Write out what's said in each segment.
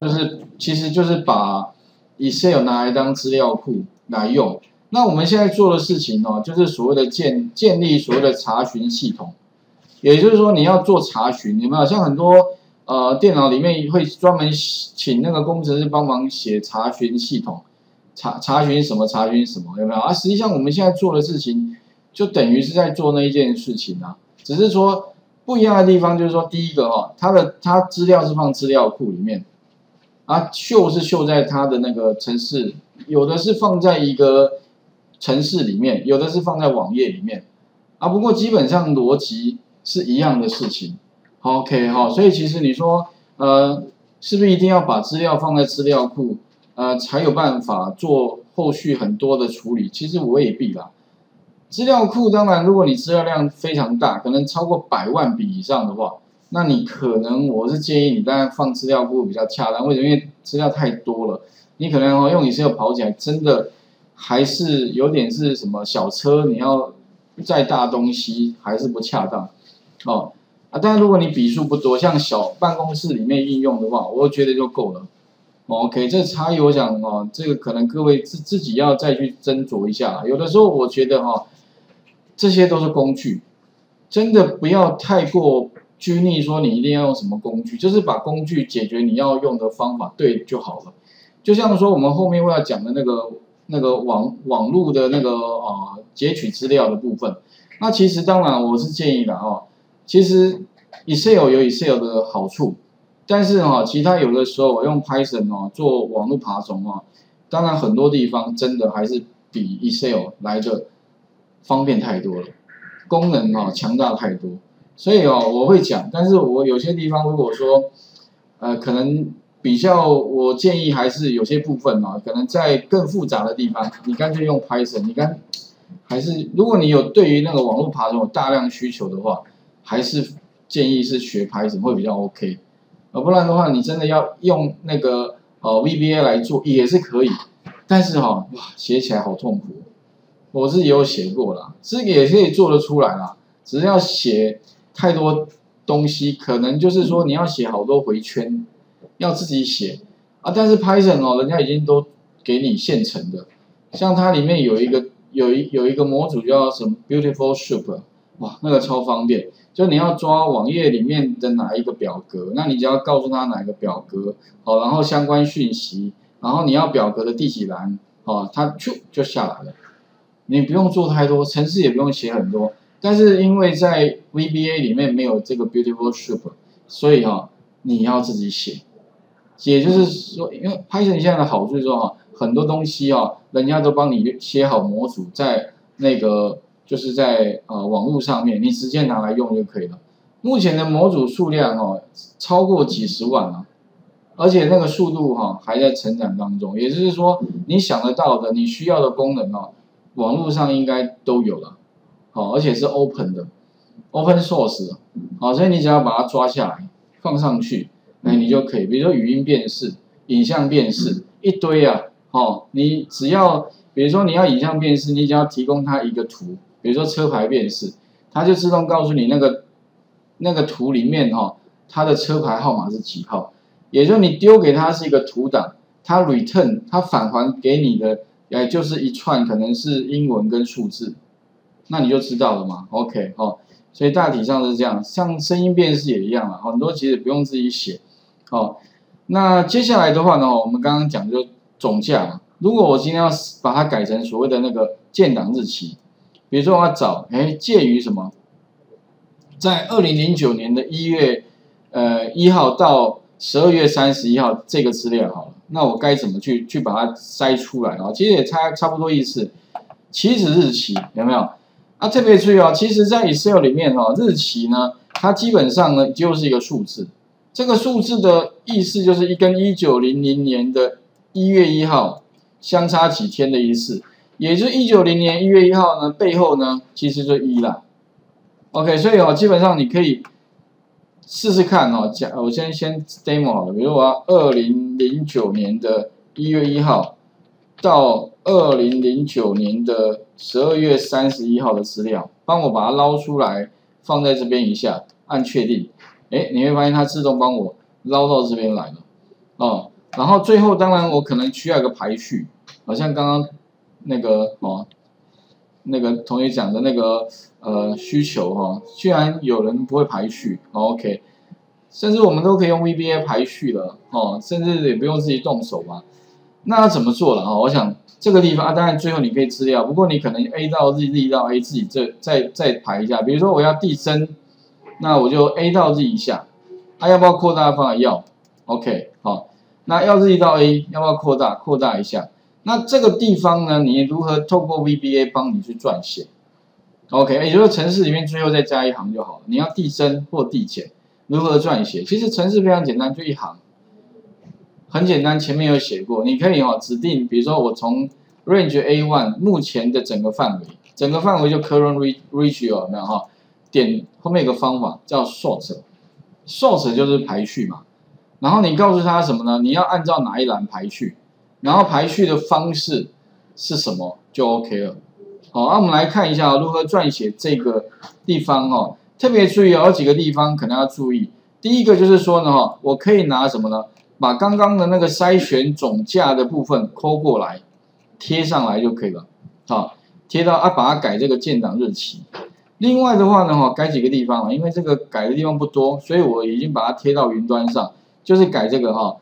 就是其实就是把 Excel 拿来当资料库来用。那我们现在做的事情哦，就是所谓的建立所谓的查询系统，也就是说你要做查询，有没有？像很多电脑里面会专门请那个工程师帮忙写查询系统，查询什么查询什么，有没有？啊，实际上我们现在做的事情就等于是在做那一件事情啊，只是说不一样的地方就是说，第一个哦，它资料是放资料库里面。 啊，秀是秀在它的那个程式，有的是放在一个程式里面，有的是放在网页里面，啊，不过基本上逻辑是一样的事情。OK 哈，所以其实你说，是不是一定要把资料放在资料库，才有办法做后续很多的处理？其实未必啦。资料库当然，如果你资料量非常大，可能超过100万笔以上的话。 那你可能，我是建议你当然放资料库比较恰当，为什么？因为资料太多了，你可能用Excel跑起来，真的还是有点是什么小车，你要再大东西还是不恰当哦啊。但是如果你笔数不多，像小办公室里面应用的话，我觉得就够了。OK， 这差异我想哦，这个可能各位自己要再去斟酌一下。有的时候我觉得哦，这些都是工具，真的不要太过。 拘泥说你一定要用什么工具，就是把工具解决你要用的方法对就好了。就像说我们后面会要讲的那个网络的那个截取资料的部分，那其实当然我是建议的哦。其实 Excel 有 Excel 的好处，但是其他有的时候我用 Python 做网络爬虫当然很多地方真的还是比 Excel 来的方便太多了，功能强大太多。 所以我会讲，但是我有些地方如果说，可能比较，我建议还是有些部分可能在更复杂的地方，你干脆用 Python， 还是如果你有对于那个网络爬虫有大量需求的话，还是建议是学 Python 会比较 OK， 不然的话你真的要用那个VBA 来做也是可以，但是哇写起来好痛苦，我自己有写过啦，这个也可以做得出来啦，只是要写。 太多东西，可能就是说你要写好多回圈，要自己写啊。但是 Python 人家已经都给你现成的，像它里面有一个模组叫什么 Beautiful Soup， 哇，那个超方便。就你要抓网页里面的哪一个表格，那你只要告诉他哪一个表格，好，然后相关讯息，然后你要表格的第几栏，哦，它就下来了。你不用做太多，程式也不用写很多。 但是因为在 VBA 里面没有这个 Beautiful Soup， 所以你要自己写。也就是说，因为 Python 现在的好处是说很多东西人家都帮你写好模组，在那个就是在网络上面，你直接拿来用就可以了。目前的模组数量超过几10万了，而且那个速度还在成长当中。也就是说，你想得到的、你需要的功能网络上应该都有了。 好，而且是 open 的 ，open source 的，好，所以你只要把它抓下来，放上去，哎，你就可以，比如说语音辨识、影像辨识，一堆啊，好，你只要，比如说你要影像辨识，你只要提供它一个图，比如说车牌辨识，它就自动告诉你那个图里面它的车牌号码是几号，也就是你丢给它是一个图档，它 return 它返还给你的，哎，就是一串可能是英文跟数字。 那你就知道了嘛 ，OK 哦，所以大体上是这样，像声音辨识也一样啊，很多其实不用自己写，哦。那接下来的话呢，我们刚刚讲就总价嘛，如果我今天要把它改成所谓的那个建档日期，比如说我要找，介于什么，在2009年的1月1号到12月31号这个资料好了，那我该怎么去把它筛出来啊？其实也差不多意思，起始日期有没有？ 那特别注意其实，在 Excel 里面日期呢，它基本上呢就是一个数字。这个数字的意思就是跟1900年的1月1号相差几天的意思，也就是1900年1月1号呢背后呢其实就1啦。OK， 所以基本上你可以试试看我先 demo 好了，比如我要2009年的1月1号。 到2009年的12月31号的资料，帮我把它捞出来，放在这边一下，按确定，你会发现它自动帮我捞到这边来了。哦，然后最后当然我可能需要一个排序，好像刚刚那个哦，那个同学讲的那个需求哈，居然有人不会排序，哦，OK， 甚至我们都可以用 VBA 排序了哦，甚至也不用自己动手嘛。那要怎么做了哦？我想这个地方啊，当然最后你可以资料，不过你可能 A 到 Z，Z 到 A 自己再排一下。比如说我要递增，那我就 A 到 Z 一下，啊要不要扩大方法要 ？OK， 好。 那要自己到 A， 要不要扩大？扩大一下。那这个地方呢，你如何透过 VBA 帮你去撰写 ？OK， 也就是程式里面最后再加一行就好了。你要递增或递减，如何撰写？其实程式非常简单，就一行，很简单。前面有写过，你可以哦指定，比如说我从 range A1 目前的整个范围，就 current range 有没有哈？点后面有个方法叫 sort，sort 就是排序嘛。 然后你告诉他什么呢？你要按照哪一栏排序，然后排序的方式是什么就 OK 了。好，那我们来看一下如何撰写这个地方哦。特别注意哦，有几个地方可能要注意。第一个就是说呢，哈，我可以拿什么呢？把刚刚的那个筛选总价的部分抠过来，贴上来就可以了。好，贴到啊，把它改这个建档日期。另外的话呢，哈，改几个地方了，因为这个改的地方不多，所以我已经把它贴到云端上。 就是改这个哈，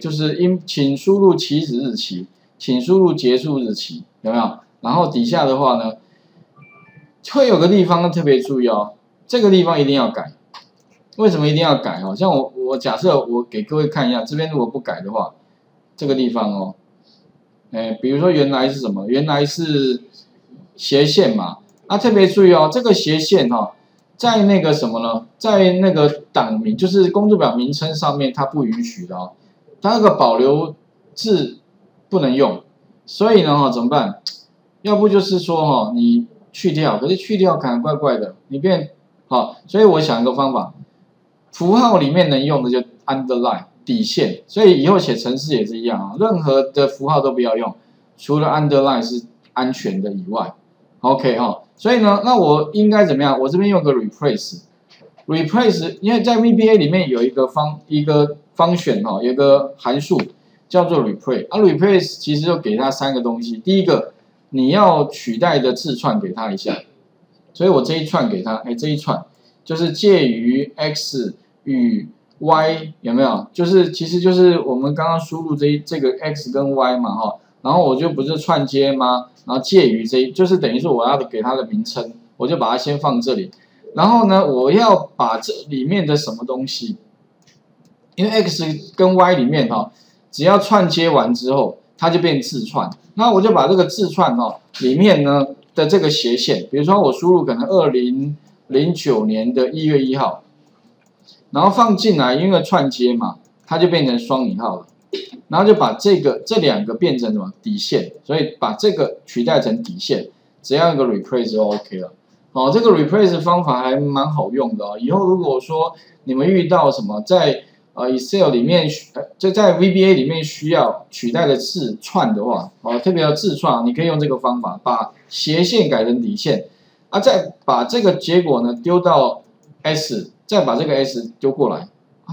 就是请输入起始日期，请输入结束日期，有没有？然后底下的话呢，会有个地方特别注意哦，这个地方一定要改。为什么一定要改？哦，像我假设我给各位看一下，这边如果不改的话，这个地方哦，比如说原来是什么？原来是斜线嘛，啊，特别注意哦，这个斜线哦。 在那个什么呢？在那个档名，就是工作表名称上面，它不允许的哦。它那个保留字不能用，所以呢，哈，怎么办？要不就是说，哈，你去掉，可是去掉可能怪怪的，你变好。所以我想一个方法，符号里面能用的就 underline 底线，所以以后写程式也是一样啊，任何的符号都不要用，除了 underline 是安全的以外。 OK 哈，所以呢，那我应该怎么样？我这边用个 replace， 因为在 VBA 里面有一个function哈，有个函数叫做 replace， 啊 replace 其实就给它三个东西，第一个你要取代的字串给它一下，所以我这一串给它，这一串就是介于 x 与 y 有没有？其实就是我们刚刚输入这个 x 跟 y 嘛哈。 然后我就不是串接吗？然后介于这，就是等于说我要给它的名称，我就把它先放这里。然后呢，我要把这里面的什么东西，因为 x 跟 y 里面哈，只要串接完之后，它就变字串。那我就把这个字串哈里面呢的这个斜线，比如说我输入可能2009年1月1号，然后放进来，因为串接嘛，它就变成双引号了。 然后就把这两个变成什么底线，所以把这个取代成底线，只要一个 replace 就 OK 了。哦，这个 replace 方法还蛮好用的哦。以后如果说你们遇到什么在Excel 里面就在 VBA 里面需要取代的字串的话，哦，特别要字串，你可以用这个方法把斜线改成底线，啊，再把这个结果呢丢到 S， 再把这个 S 丢过来。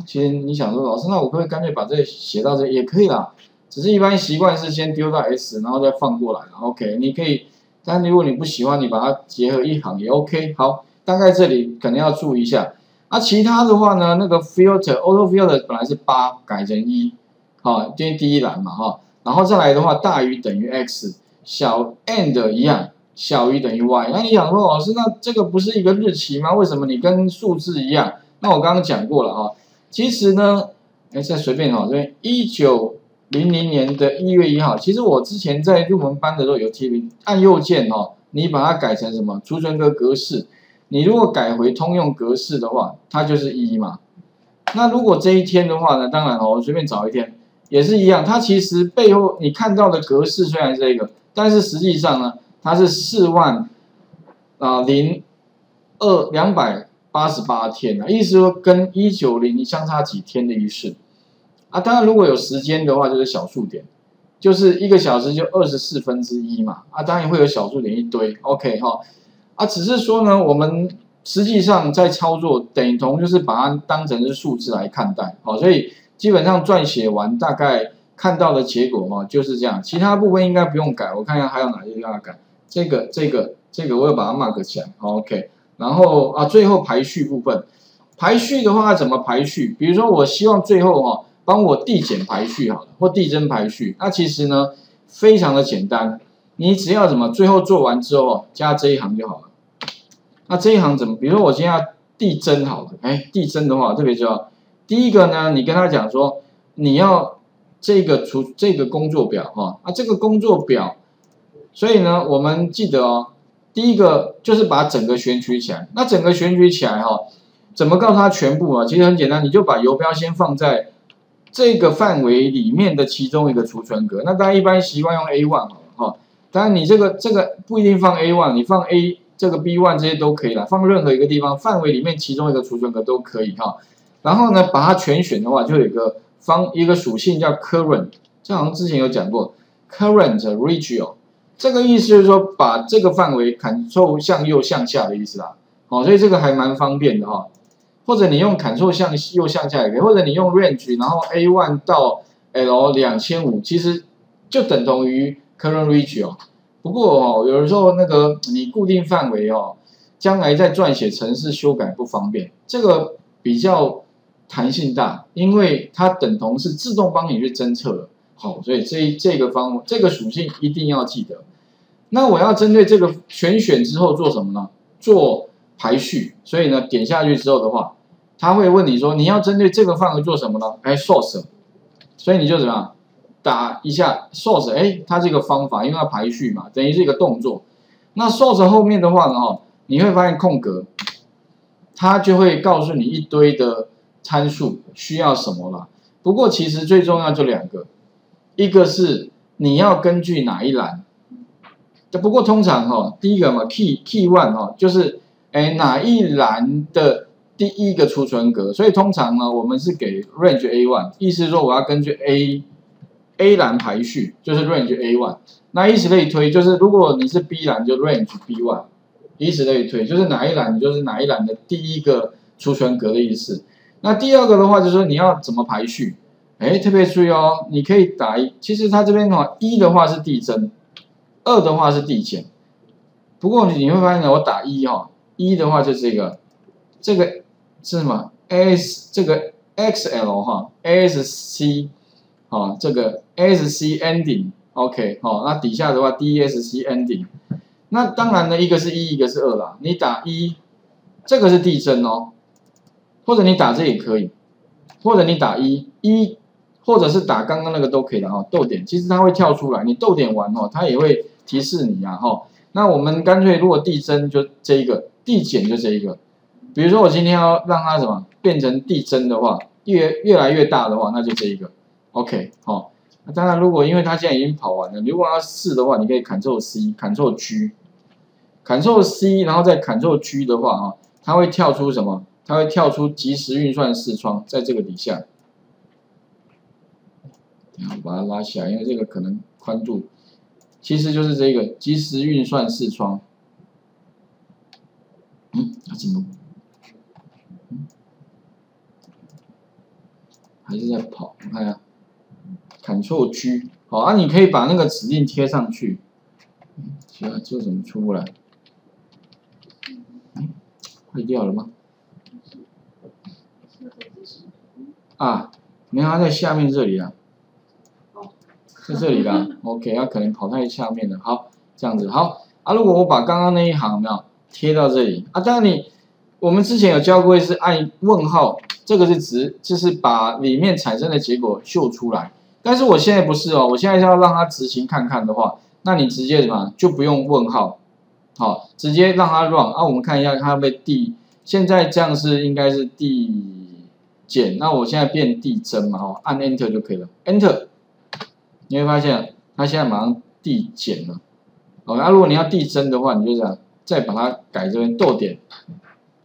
其实你想说，老师，那我可不可以干脆把这写到这也可以啦？只是一般习惯是先丢到 S， 然后再放过来。OK， 你可以，但如果你不喜欢，你把它结合一行也 OK。好，大概这里可能要注意一下。啊，其他的话呢，那个 auto filter 本来是8改成1，好，因为第一栏嘛，哈，然后再来的话，大于等于 X， 小 and 一样，小于等于 Y。那你想说，老师，那这个不是一个日期吗？为什么你跟数字一样？那我刚刚讲过了哈。 其实呢，再随便哈，这边1900年1月1号，其实我之前在入门班的时候有提醒，按右键哈，你把它改成什么？储存个格式，你如果改回通用格式的话，它就是1嘛。那如果这一天的话呢，当然哦，我随便找一天也是一样，它其实背后你看到的格式虽然是这个，但是实际上呢，它是40288天啊，意思说跟190相差几天的意思啊。当然，如果有时间的话，就是小数点，就是1个小时就1/24嘛啊。当然会有小数点一堆 ，OK 哈啊。只是说呢，我们实际上在操作等同就是把它当成是数字来看待，好，所以基本上撰写完大概看到的结果哈就是这样，其他部分应该不用改。我看一下还有哪些要改，这个我要把它 mark 起来 ，OK。然后啊，最后排序部分，排序的话怎么排序？比如说我希望最后哈帮我递减排序好了，或递增排序。那其实呢非常的简单，你只要怎么最后做完之后啊加这一行就好了。那这一行怎么？比如说我今天要递增好了，哎，递增的话特别重要。第一个呢，你跟他讲说你要这个工作表哈，啊这个工作表，所以呢我们记得哦，第一个就是把整个选取起来。那整个选取起来哈，怎么告诉他全部啊？其实很简单，你就把游标先放在这个范围里面的其中一个储存格。那大家一般习惯用 A1 好了哈，当然你这个不一定放 A1， 你放 A 这个 B1 这些都可以啦，放任何一个地方范围里面其中一个储存格都可以哈。然后呢，把它全选的话，就有一个属性叫 current， 这好像之前有讲过 current region， 这个意思就是说把这个范围 Ctrl 向右向下的意思啦。好，所以这个还蛮方便的哈。或者你用 Ctrl 向右向下也可以，或者你用 range， 然后 A1 到 L2500， 其实就等同于 current region。不过哦，有的时候那个你固定范围哦，将来在撰写程式修改不方便，这个比较。弹性大，因为它等同是自动帮你去侦测了，好，所以这个属性一定要记得。那我要针对这个全选之后做什么呢？做排序。所以呢，点下去之后的话，他会问你说你要针对这个范围做什么呢？哎 ，source。所以你就怎么样打一下 source？ 哎，它这个方法，因为要排序嘛，等于是一个动作。那 source 后面的话呢，你会发现空格，它就会告诉你一堆的。参数需要什么啦？不过其实最重要就两个，一个是你要根据哪一栏，不过通常哈，第一个嘛 ，key one 哈，就是哪一栏的第一个储存格，所以通常呢我们是给 range A1， 意思是说我要根据 A 栏排序，就是 range A1， 那以此类推，就是如果你是 B 栏就 range B1， 以此类推，就是哪一栏就是哪一栏的第一个储存格的意思。那第二个的话，就是说你要怎么排序？哎，特别注意哦，你可以打，其实它这边的话，一的话是递增，二的话是递减。不过你会发现呢，我打一哈，一的话就是这个是什么 ？S 这个 XL 哈 ，ASC 啊，这个 ASC ending OK 好，那底下的话 DSC ending。那当然呢，一个是一，一个是二啦。你打一，这个是递增哦。或者你打这也可以，或者你打一，或者是打刚刚那个都可以的哈。逗点其实它会跳出来，你逗点完哦，它也会提示你啊哈。那我们干脆如果递增就这一个，递减就这一个。比如说我今天要让它什么变成递增的话，越来越大的话，那就这一个。OK 好，那当然如果因为它现在已经跑完了，如果要试的话，你可以 Ctrl C Ctrl G Ctrl C， 然后再 Ctrl G 的话啊，它会跳出什么？它会跳出即时运算视窗，在这个底下，我把它拉起来，因为这个可能宽度，其实就是这个即时运算视窗。怎么？还是在跑？我看一下 ，Ctrl G， 好啊，你可以把那个指令贴上去。奇怪，这怎么出不来？坏掉了吗？啊，没有，它在下面这里啊，在这里啦。OK， 它可能跑太下面了。好，这样子好啊。如果我把刚刚那一行有没有贴到这里啊？当然我们之前有教过是按问号，这个是直，就是把里面产生的结果秀出来。但是我现在不是哦，我现在要让它执行看看的话，那你直接什么就不用问号，好，直接让它 run 啊。我们看一下它被递，现在这样是应该是递。减，那我现在变递增嘛，哦，按 Enter 就可以了 ，Enter， 你会发现它现在马上递减了。哦，那如果你要递增的话，你就这样再把它改这边逗点，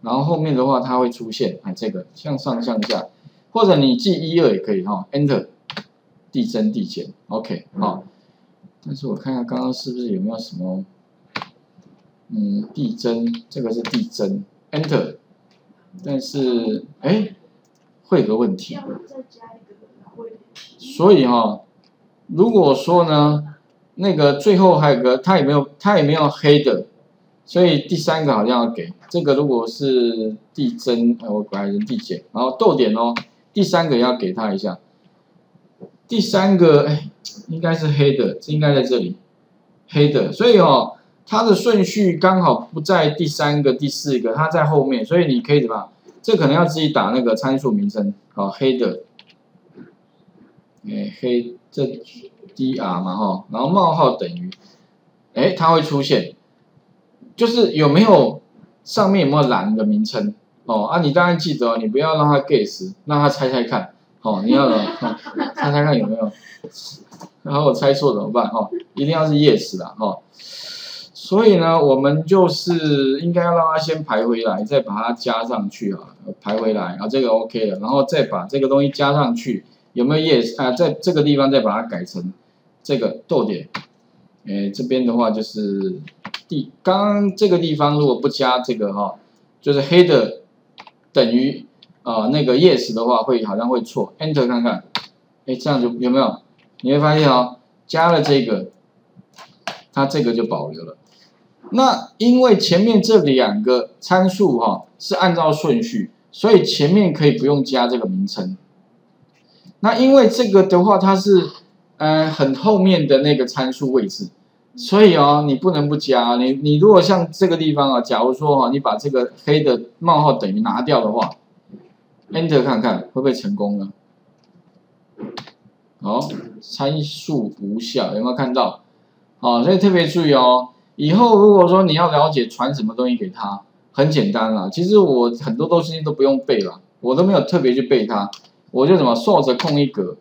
然后后面的话它会出现，哎，这个向上向下，或者你记一二也可以哈，哦，Enter， 递增递减 ，OK， 好，哦。但是我看一下刚刚是不是有没有什么，递增，这个是递增 ，Enter， 但是哎。会有个问题，所以如果说呢，那个最后还有个它也没有黑的，所以第三个好像要给这个，如果是递增，我本来是递减，然后逗点第三个要给它一下。第三个应该是黑的，这应该在这里，黑的，所以它的顺序刚好不在第三个、第四个，它在后面，所以你可以怎么样？这可能要自己打那个参数名称，黑的，黑这 dr 嘛然后冒号等于，它会出现，就是有没有上面有没有栏的名称你当然记得你不要让它 guess， 让它猜猜看，你要猜猜看有没有，然后我猜错怎么办一定要是 yes 啦所以呢，我们就是应该要让它先排回来，再把它加上去排回来，这个 OK 了，然后再把这个东西加上去，有没有 yes 啊？在这个地方再把它改成这个逗点，这边的话就是刚这个地方如果不加这个就是黑的等于那个 yes 的话会好像会错 ，Enter 看看，这样就有没有？你会发现加了这个，它这个就保留了。那因为前面这两个参数是按照顺序，所以前面可以不用加这个名称。那因为这个的话，它是很后面的那个参数位置，所以你不能不加。你如果像这个地方假如说你把这个黑的冒号等于拿掉的话 ，Enter 看看会不会成功呢？好，参数无效，有没有看到？所以特别注意以后如果说你要了解传什么东西给他，很简单啦。其实我很多东西都不用背啦，我都没有特别去背它，我就怎么竖着空一格，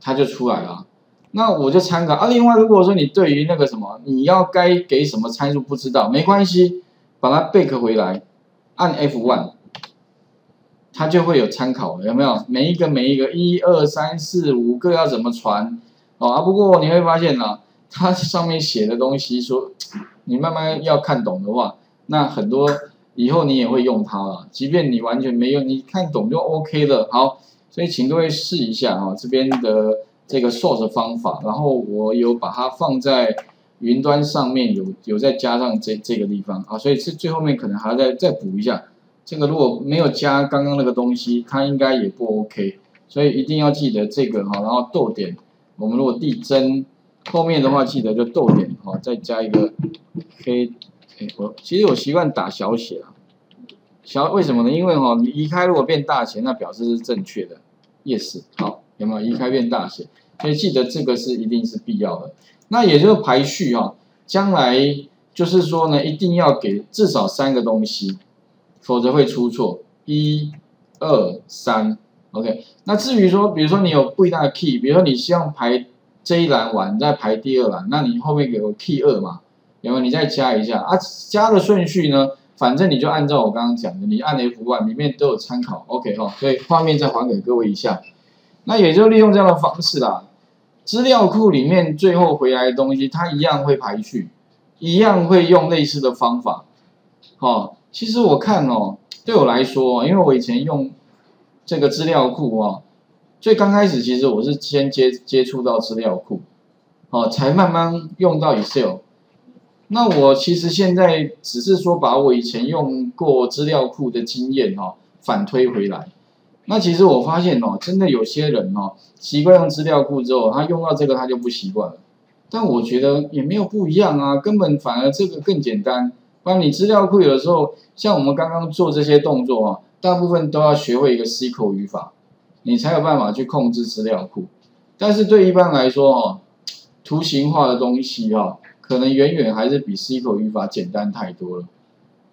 它就出来了。那我就参考另外如果说你对于那个什么你要该给什么参数不知道，没关系，把它背刻回来，按 F1， 它就会有参考了，有没有？每一个1、2、3、4、5个要怎么传不过你会发现啦。它上面写的东西说，你慢慢要看懂的话，那很多以后你也会用它了。即便你完全没用，你看懂就 OK 了。好，所以请各位试一下这边的这个 sort 方法。然后我有把它放在云端上面，有再加上这个地方所以是最后面可能还要再补一下。这个如果没有加刚刚那个东西，它应该也不 OK。所以一定要记得这个然后逗点，我们如果递增。后面的话记得就逗点再加一个黑。其实我习惯打小写为什么呢？因为你移开如果变大写，那表示是正确的 ，yes。好，有没有移开变大写？所以记得这个是一定是必要的。那也就是排序将来就是说呢，一定要给至少三个东西，否则会出错。1、2、3 ，OK。那至于说，比如说你有不一样的 key， 比如说你希望排。这一栏完，再排第二栏，那你后面给我 key 2嘛，有没有？你再加一下加的顺序呢？反正你就按照我刚刚讲的，你按 F1 里面都有参考 ，OK 所以画面再还给各位一下。那也就利用这样的方式啦。资料库里面最后回来的东西，它一样会排序，一样会用类似的方法。其实我看对我来说，因为我以前用这个资料库最刚开始，其实我是先接触到资料库，才慢慢用到 Excel。那我其实现在只是说把我以前用过资料库的经验反推回来。那其实我发现真的有些人习惯用资料库之后，他用到这个他就不习惯了。但我觉得也没有不一样啊，根本反而这个更简单。不然你资料库有的时候，像我们刚刚做这些动作大部分都要学会一个 SQL 语法。你才有办法去控制资料库，但是对一般来说图形化的东西可能远远还是比 SQL 语法简单太多了。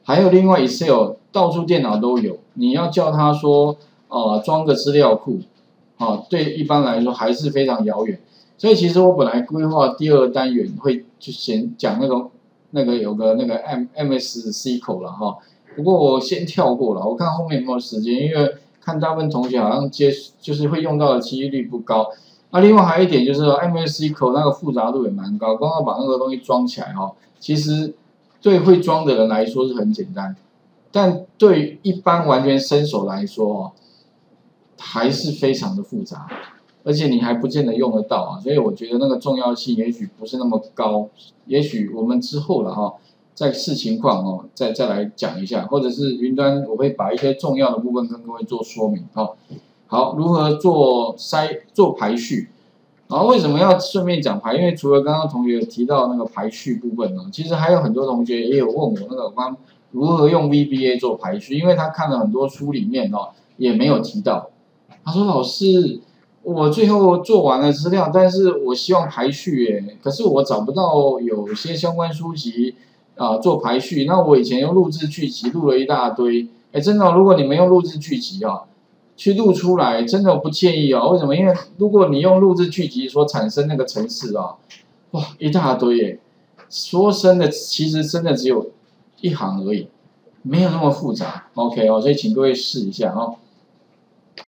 还有另外 Excel 到处电脑都有，你要叫它说装个资料库对一般来说还是非常遥远。所以其实我本来规划第二单元会就先讲那个有个那个 MSSQL 了不过我先跳过了，我看后面有没有时间，因为。看大部分同学好像就是会用到的几率不高。那另外还有一点就是 MSSQL 那个复杂度也蛮高，光要把那个东西装起来其实对会装的人来说是很简单，但对于一般完全新手来说还是非常的复杂，而且你还不见得用得到啊，所以我觉得那个重要性也许不是那么高，也许我们之后了哈，再视情况哦，再来讲一下，或者是云端我会把一些重要的部分跟各位做说明哈。好，如何做排序？啊，为什么要顺便讲排？因为除了刚刚同学提到那个排序部分哦，其实还有很多同学也有问我那个关如何用 VBA 做排序，因为他看了很多书里面哦也没有提到。他说老师，我最后做完了资料，但是我希望排序耶，可是我找不到有些相关书籍啊、做排序。那我以前用录制巨集录了一大堆，哎，真的、哦，如果你们用录制巨集啊、哦，去录出来，真的我不建议哦。为什么？因为如果你用录制巨集所产生那个程式啊、哦，哇，一大堆耶，说深的其实真的只有一行而已，没有那么复杂。OK 哦，所以请各位试一下哦。